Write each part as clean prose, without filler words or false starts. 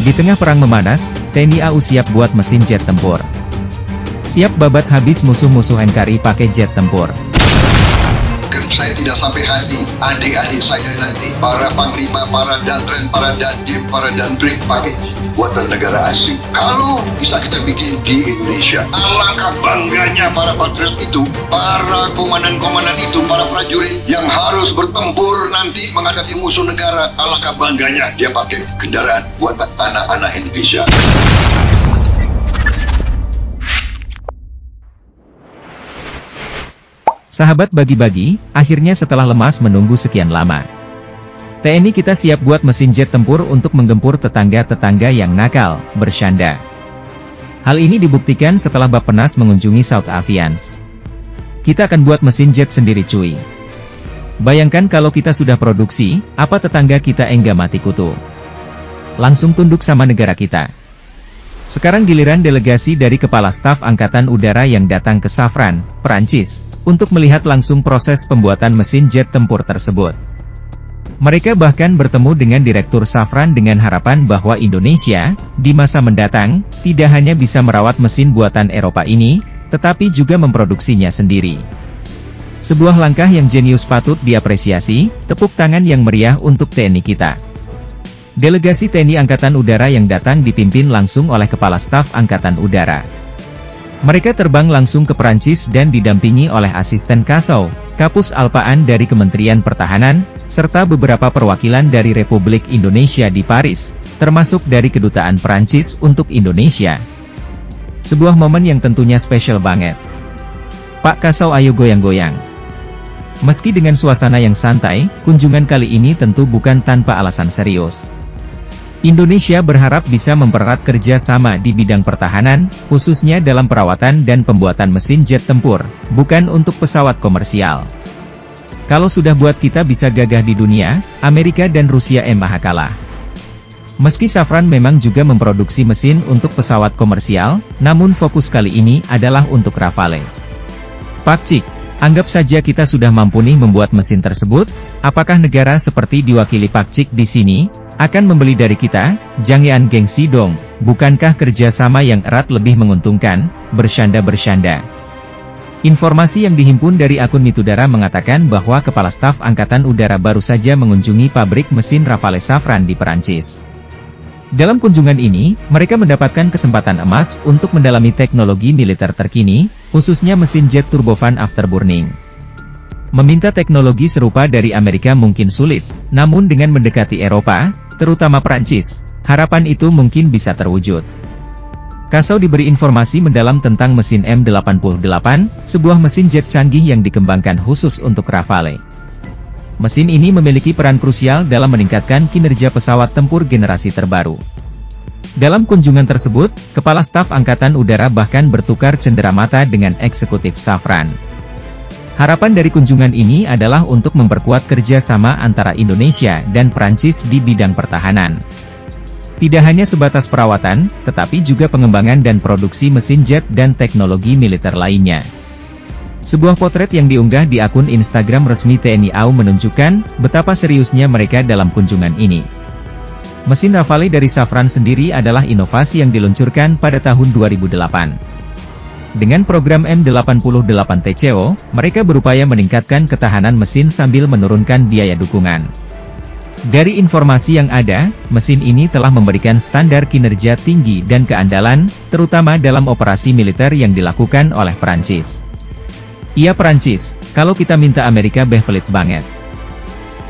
Di tengah perang memanas, TNI AU siap buat mesin jet tempur. Siap babat habis musuh-musuh NKRI pakai jet tempur. Saya tidak sampai hati, adik-adik saya nanti, para panglima, para Danrem, para Dandim, para Danbrik pakai buatan negara asing. Kalau bisa kita bikin di Indonesia, alangkah bangganya para patriot itu, para komandan-komandan itu, para prajurit yang harus bertempur nanti menghadapi musuh negara. Alangkah bangganya dia pakai kendaraan buatan anak-anak Indonesia. Sahabat bagi-bagi, akhirnya setelah lemas menunggu sekian lama, TNI kita siap buat mesin jet tempur untuk menggempur tetangga-tetangga yang nakal, bercanda. Hal ini dibuktikan setelah Bappenas mengunjungi South Avians. Kita akan buat mesin jet sendiri cuy. Bayangkan kalau kita sudah produksi, apa tetangga kita enggak mati kutu. Langsung tunduk sama negara kita. Sekarang giliran delegasi dari Kepala Staf Angkatan Udara yang datang ke Safran, Perancis, untuk melihat langsung proses pembuatan mesin jet tempur tersebut. Mereka bahkan bertemu dengan Direktur Safran dengan harapan bahwa Indonesia, di masa mendatang, tidak hanya bisa merawat mesin buatan Eropa ini, tetapi juga memproduksinya sendiri. Sebuah langkah yang jenius patut diapresiasi, tepuk tangan yang meriah untuk TNI kita. Delegasi TNI Angkatan Udara yang datang dipimpin langsung oleh Kepala Staf Angkatan Udara. Mereka terbang langsung ke Perancis dan didampingi oleh asisten Kasau, Kapus Alpaan dari Kementerian Pertahanan, serta beberapa perwakilan dari Republik Indonesia di Paris, termasuk dari Kedutaan Perancis untuk Indonesia. Sebuah momen yang tentunya spesial banget. Pak Kasau ayo goyang-goyang. Meski dengan suasana yang santai, kunjungan kali ini tentu bukan tanpa alasan serius. Indonesia berharap bisa mempererat kerja sama di bidang pertahanan, khususnya dalam perawatan dan pembuatan mesin jet tempur, bukan untuk pesawat komersial. Kalau sudah buat kita bisa gagah di dunia, Amerika dan Rusia maha kalah. Meski Safran memang juga memproduksi mesin untuk pesawat komersial, namun fokus kali ini adalah untuk Rafale. Pak Cik, anggap saja kita sudah mampu nih membuat mesin tersebut, apakah negara seperti diwakili Pak Cik di sini akan membeli dari kita? Jangan gengsi dong, bukankah kerjasama yang erat lebih menguntungkan? Bercanda-bercanda. Informasi yang dihimpun dari akun Mitudara mengatakan bahwa Kepala Staf Angkatan Udara baru saja mengunjungi pabrik mesin Rafale Safran di Perancis. Dalam kunjungan ini, mereka mendapatkan kesempatan emas untuk mendalami teknologi militer terkini, khususnya mesin jet turbofan afterburning. Meminta teknologi serupa dari Amerika mungkin sulit, namun dengan mendekati Eropa, terutama Perancis, harapan itu mungkin bisa terwujud. Kasau diberi informasi mendalam tentang mesin M88, sebuah mesin jet canggih yang dikembangkan khusus untuk Rafale. Mesin ini memiliki peran krusial dalam meningkatkan kinerja pesawat tempur generasi terbaru. Dalam kunjungan tersebut, Kepala Staf Angkatan Udara bahkan bertukar cenderamata dengan eksekutif Safran. Harapan dari kunjungan ini adalah untuk memperkuat kerjasama antara Indonesia dan Perancis di bidang pertahanan. Tidak hanya sebatas perawatan, tetapi juga pengembangan dan produksi mesin jet dan teknologi militer lainnya. Sebuah potret yang diunggah di akun Instagram resmi TNI AU menunjukkan betapa seriusnya mereka dalam kunjungan ini. Mesin Rafale dari Safran sendiri adalah inovasi yang diluncurkan pada tahun 2008. Dengan program M88 TCO, mereka berupaya meningkatkan ketahanan mesin sambil menurunkan biaya dukungan. Dari informasi yang ada, mesin ini telah memberikan standar kinerja tinggi dan keandalan, terutama dalam operasi militer yang dilakukan oleh Perancis. Iya Perancis, kalau kita minta Amerika beh pelit banget.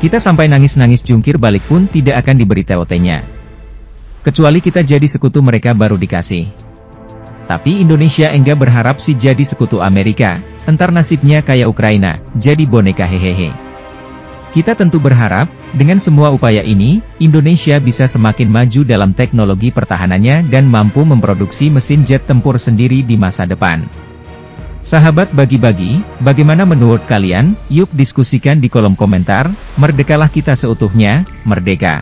Kita sampai nangis-nangis jungkir balik pun tidak akan diberi TOT-nya. Kecuali kita jadi sekutu mereka baru dikasih. Tapi Indonesia enggak berharap sih jadi sekutu Amerika, entar nasibnya kayak Ukraina, jadi boneka hehehe. Kita tentu berharap, dengan semua upaya ini, Indonesia bisa semakin maju dalam teknologi pertahanannya dan mampu memproduksi mesin jet tempur sendiri di masa depan. Sahabat bagi-bagi, bagaimana menurut kalian? Yuk diskusikan di kolom komentar, merdekalah kita seutuhnya, merdeka.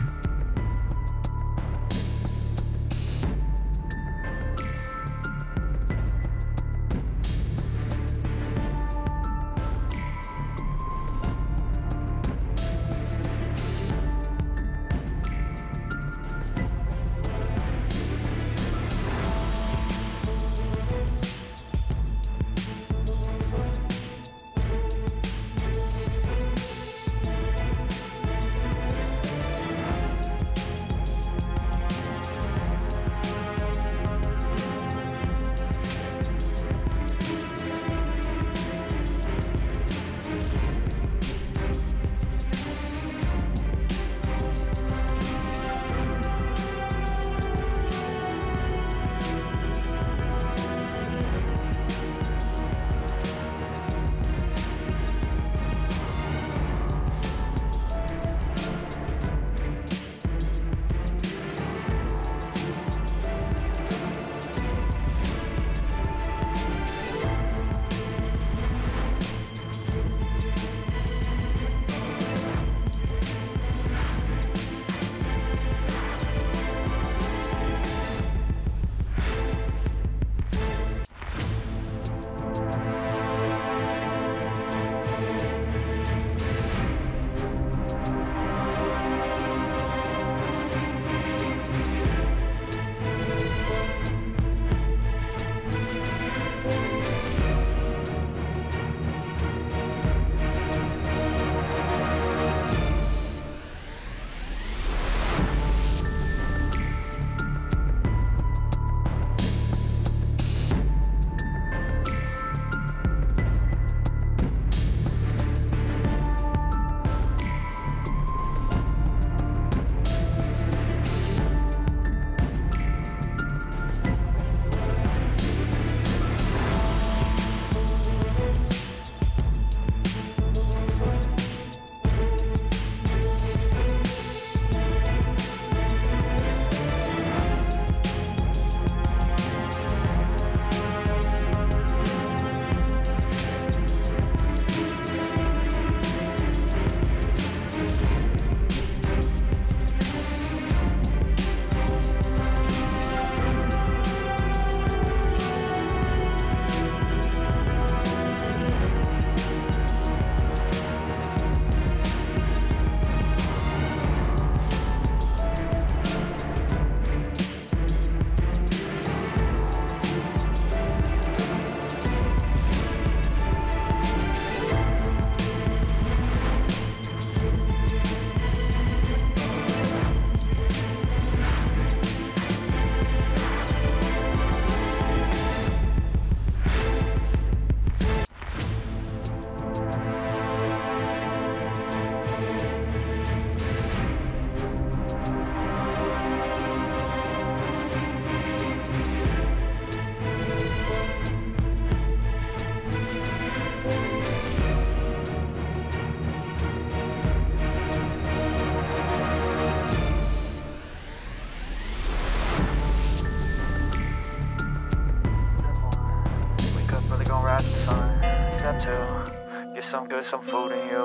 some good, some food in you.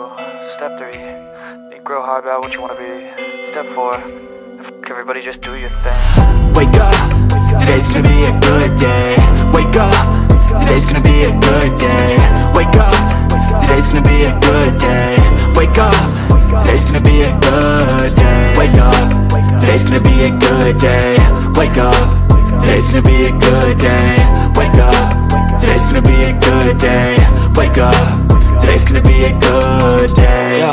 Step 3, think real hard about what you wanna be. Step 4, everybody just do your thing. Wake up, today's gonna be a good day. Wake up, today's gonna be a good day. Wake up, today's gonna be a good day. Wake up, today's gonna be a good day. Wake up, today's gonna be a good day. Wake up, today's gonna be a good day. Wake up, today's gonna be a good day. Wake up, today's gonna be a good day. Yo,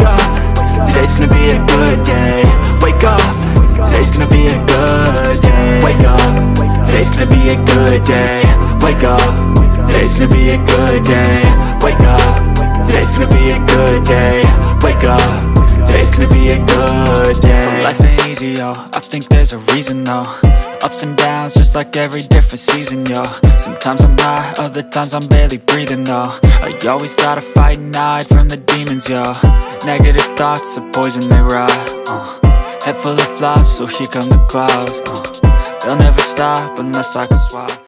up, today's gonna be a good day. Wake up, today's gonna be a good day. Wake up, today's gonna be a good day. Wake up, today's gonna be a good day. Wake up, today's gonna be a good day. Wake up, today's gonna be a good day. So life ain't easy, yo, I think there's a reason though. Ups and downs, just like every different season, yo. Sometimes I'm high, other times I'm barely breathing, though. I always gotta fight and hide from the demons, yo. Negative thoughts are poison, they rot, Head full of flies, so here come the clouds, They'll never stop unless I can swap.